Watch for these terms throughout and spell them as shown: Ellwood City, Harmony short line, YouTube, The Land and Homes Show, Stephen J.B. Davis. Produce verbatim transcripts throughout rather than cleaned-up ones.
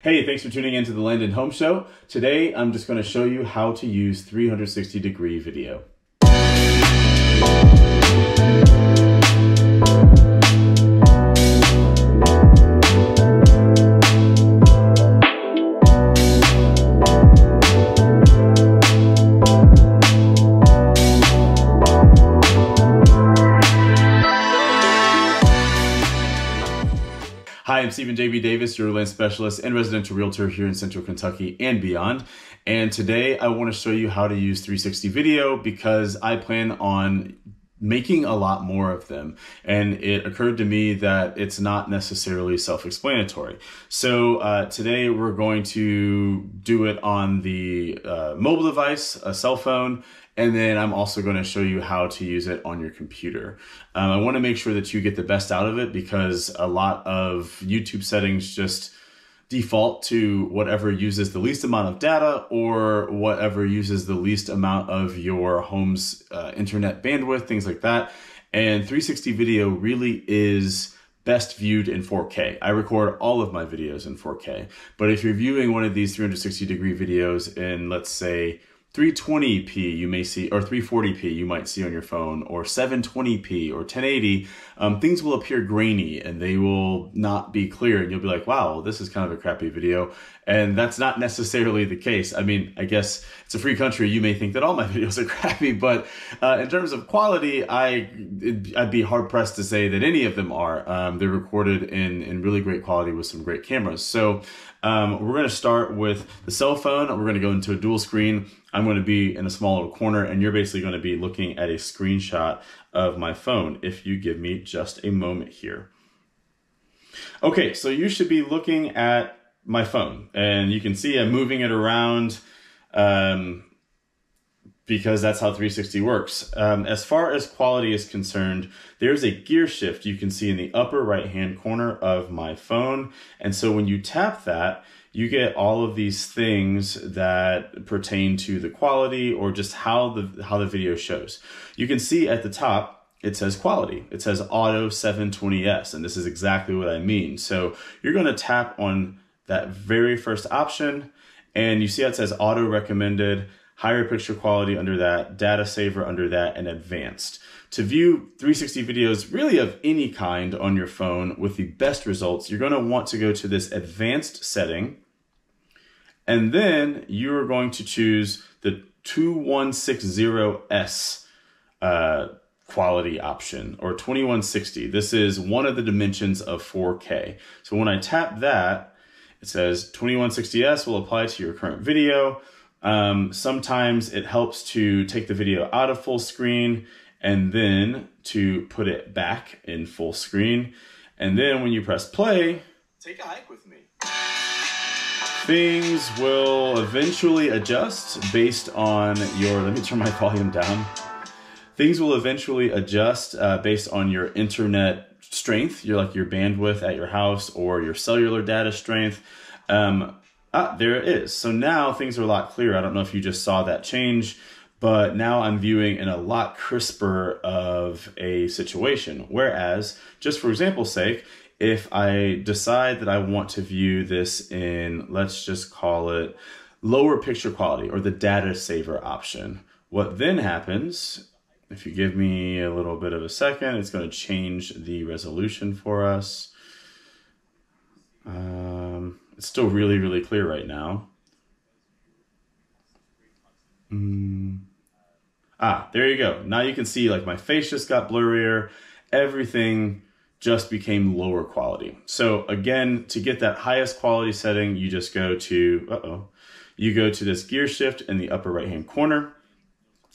Hey, thanks for tuning in to the Land and Home Show. Today, I'm just going to show you how to use three sixty degree video. Hi, I'm Stephen J B Davis, your land specialist and residential realtor here in Central Kentucky and beyond. And today I want to show you how to use three sixty video because I plan on making a lot more of them. And it occurred to me that it's not necessarily self-explanatory. So uh, today we're going to do it on the uh, mobile device, a cell phone, and then I'm also going to show you how to use it on your computer. Um, I want to make sure that you get the best out of it because a lot of YouTube settings just default to whatever uses the least amount of data or whatever uses the least amount of your home's uh, internet bandwidth, things like that. And three sixty video really is best viewed in four K. I record all of my videos in four K, but if you're viewing one of these three sixty degree videos in, let's say, three twenty p you may see, or three forty p you might see on your phone, or seven twenty p or ten eighty, um, things will appear grainy and they will not be clear and you'll be like, wow, this is kind of a crappy video. And that's not necessarily the case. I mean, I guess it's a free country. You may think that all my videos are crappy, but uh, in terms of quality, I, it, I'd be hard pressed to say that any of them are. Um, they're recorded in, in really great quality with some great cameras. So um, we're gonna start with the cell phone. We're gonna go into a dual screen. I'm going to be in a small little corner and you're basically going to be looking at a screenshot of my phone if you give me just a moment here. Okay, so you should be looking at my phone and you can see I'm moving it around um, because that's how three sixty works. Um, as far as quality is concerned, there's a gear shift you can see in the upper right-hand corner of my phone. And so when you tap that, you get all of these things that pertain to the quality or just how the how the video shows. You can see at the top, it says quality. It says auto seven twenty S, and this is exactly what I mean. So you're gonna tap on that very first option, and you see how it says auto recommended, higher picture quality under that, data saver under that, and advanced. To view three sixty videos really of any kind on your phone with the best results, you're gonna want to go to this advanced setting, and then you're going to choose the twenty-one sixty S uh, quality option, or twenty-one sixty. This is one of the dimensions of four K. So when I tap that, it says twenty-one sixty S will apply to your current video. Um, sometimes it helps to take the video out of full screen and then to put it back in full screen. And then when you press play, take a hike with me, things will eventually adjust based on your, let me turn my volume down. Things will eventually adjust uh, based on your internet strength, your, like your bandwidth at your house or your cellular data strength. Um, Ah, there it is. So now things are a lot clearer. I don't know if you just saw that change, but now I'm viewing in a lot crisper of a situation. Whereas, just for example's sake, if I decide that I want to view this in, let's just call it lower picture quality or the data saver option, what then happens, if you give me a little bit of a second, it's going to change the resolution for us. Um... It's still really, really clear right now. Mm. Ah, there you go. Now you can see like my face just got blurrier. Everything just became lower quality. So again, to get that highest quality setting, you just go to, uh-oh, you go to this gear shift in the upper right-hand corner.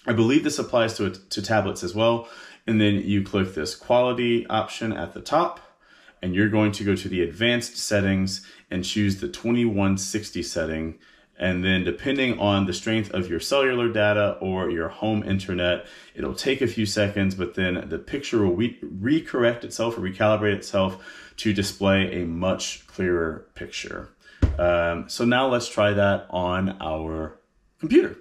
I believe this applies to, to tablets as well. And then you click this quality option at the top. And you're going to go to the advanced settings and choose the twenty-one sixty setting. And then depending on the strength of your cellular data or your home internet, it'll take a few seconds, but then the picture will re recorrect itself or recalibrate itself to display a much clearer picture. Um, so now let's try that on our computer.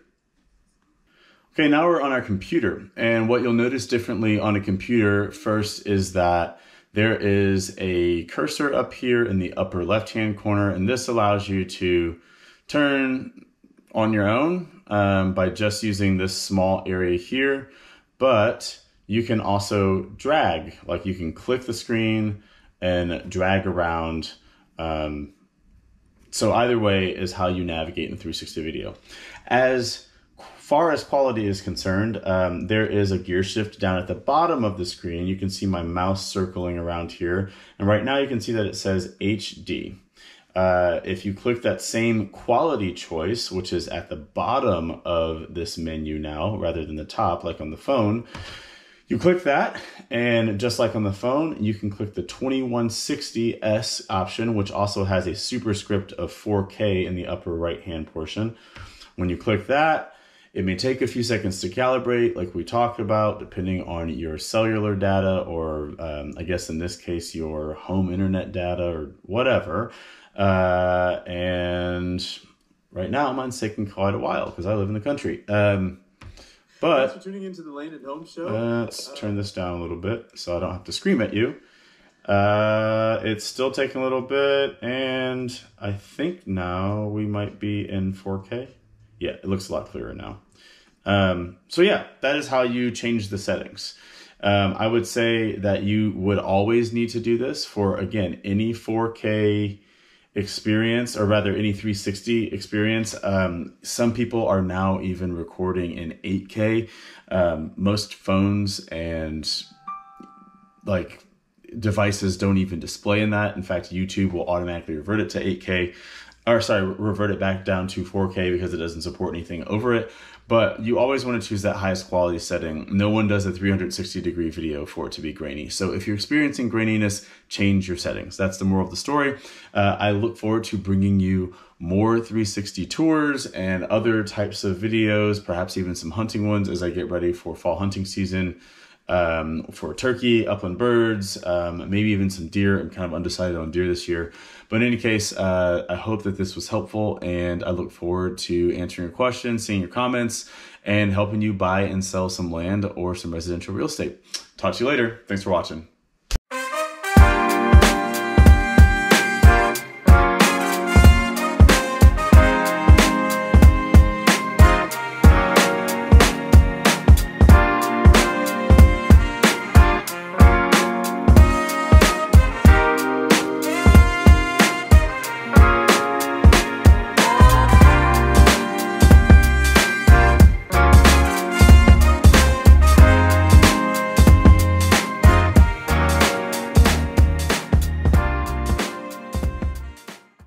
Okay, now we're on our computer. And what you'll notice differently on a computer first is that There is a cursor up here in the upper left-hand corner, and this allows you to turn on your own um, by just using this small area here, but you can also drag, like you can click the screen and drag around. Um, so either way is how you navigate in three sixty video. As far as quality is concerned, um, there is a gear shift down at the bottom of the screen. You can see my mouse circling around here. And right now you can see that it says H D. Uh, if you click that same quality choice, which is at the bottom of this menu now, rather than the top, like on the phone, you click that, and just like on the phone, you can click the twenty-one sixty S option, which also has a superscript of four K in the upper right-hand portion. When you click that, it may take a few seconds to calibrate, like we talked about, depending on your cellular data or, um, I guess in this case, your home internet data or whatever. Uh, and right now, mine's taking quite a while because I live in the country. Um, but thanks for tuning into the Land and Homes Show. Uh, let's uh, turn this down a little bit so I don't have to scream at you. Uh, it's still taking a little bit, and I think now we might be in four K. Yeah, it looks a lot clearer now. Um, so yeah, that is how you change the settings. Um, I would say that you would always need to do this for, again, any four K experience, or rather any three sixty experience. Um, some people are now even recording in eight K. Um, most phones and like devices don't even display in that. In fact, YouTube will automatically revert it to eight K, or sorry, revert it back down to four K because it doesn't support anything over it. But you always want to choose that highest quality setting. No one does a three sixty degree video for it to be grainy. So if you're experiencing graininess, change your settings. That's the moral of the story. Uh, I look forward to bringing you more three sixty tours and other types of videos, perhaps even some hunting ones as I get ready for fall hunting season, um, for turkey, upland birds, um, maybe even some deer. I'm kind of undecided on deer this year. But in any case, uh, I hope that this was helpful, and I look forward to answering your questions, seeing your comments, and helping you buy and sell some land or some residential real estate. Talk to you later. Thanks for watching.